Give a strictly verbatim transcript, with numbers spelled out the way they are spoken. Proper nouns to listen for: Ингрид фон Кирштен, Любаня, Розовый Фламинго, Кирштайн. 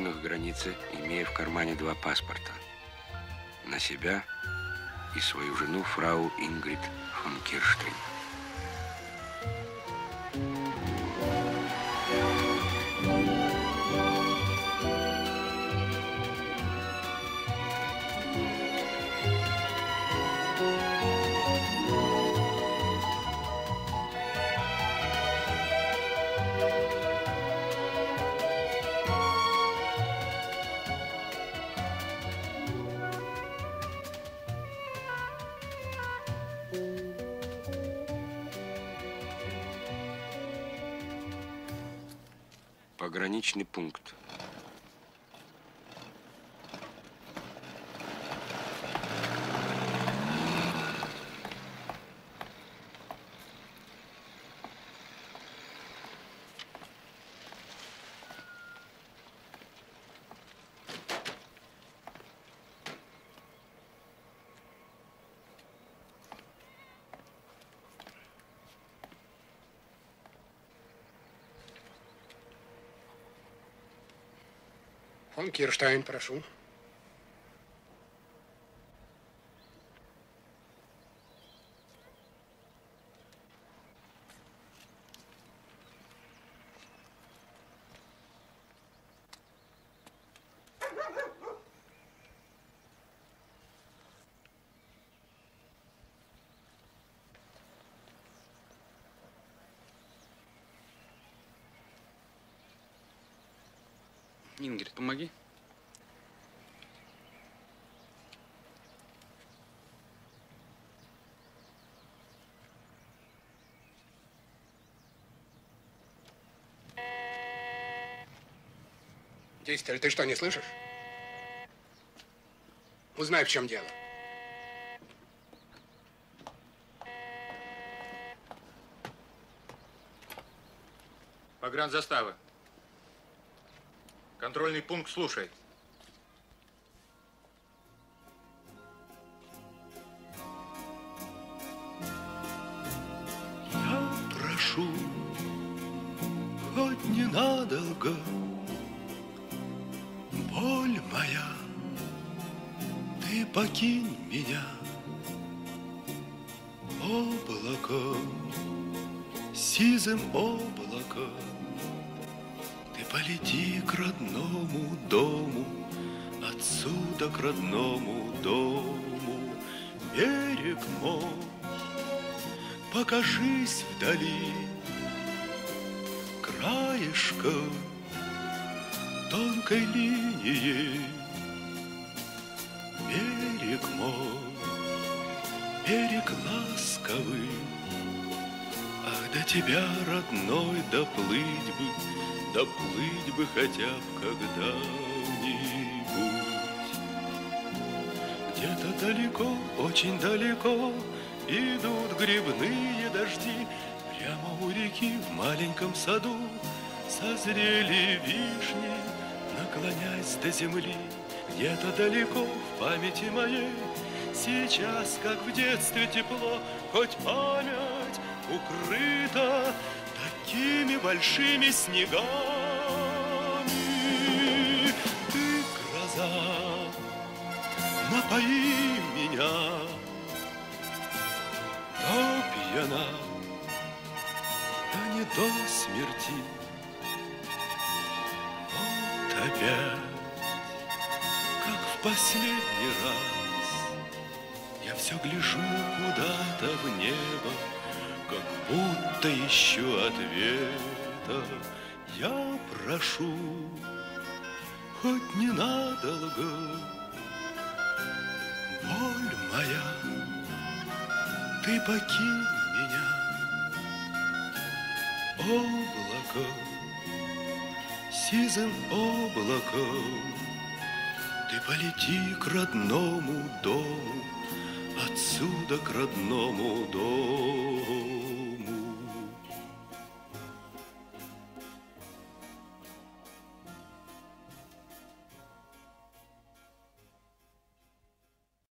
машину к границе, имея в кармане два паспорта. На себя и свою жену фрау Ингрид фон Кирштен. Пограничный пункт. Фон Кирштайн, прошу. Ингрид, помоги. Действитель, ты что, не слышишь? Узнай, в чем дело. Погранзастава. Контрольный пункт слушает. Я прошу, хоть ненадолго, боль моя, ты покинь меня. Облако, сизым облако, полети к родному дому, отсюда к родному дому. Берег мой, покажись вдали, краешком тонкой линии. Берег мой, берег ласковый, ах, до тебя, родной, доплыть бы, доплыть бы хотя бы когда-нибудь. Где-то далеко, очень далеко идут грибные дожди. Прямо у реки в маленьком саду созрели вишни. Наклонясь до земли, где-то далеко в памяти моей, сейчас, как в детстве, тепло, хоть память укрыта такими большими снегами. Ты, гроза, напои меня, до пьяна, да не до смерти. Вот опять, как в последний раз, я все гляжу куда-то в небо, как будто ищу ответа. Я прошу, хоть ненадолго, боль моя, ты покинь меня. Облако, сизым облаком, ты полети к родному дому, отсюда к родному дому.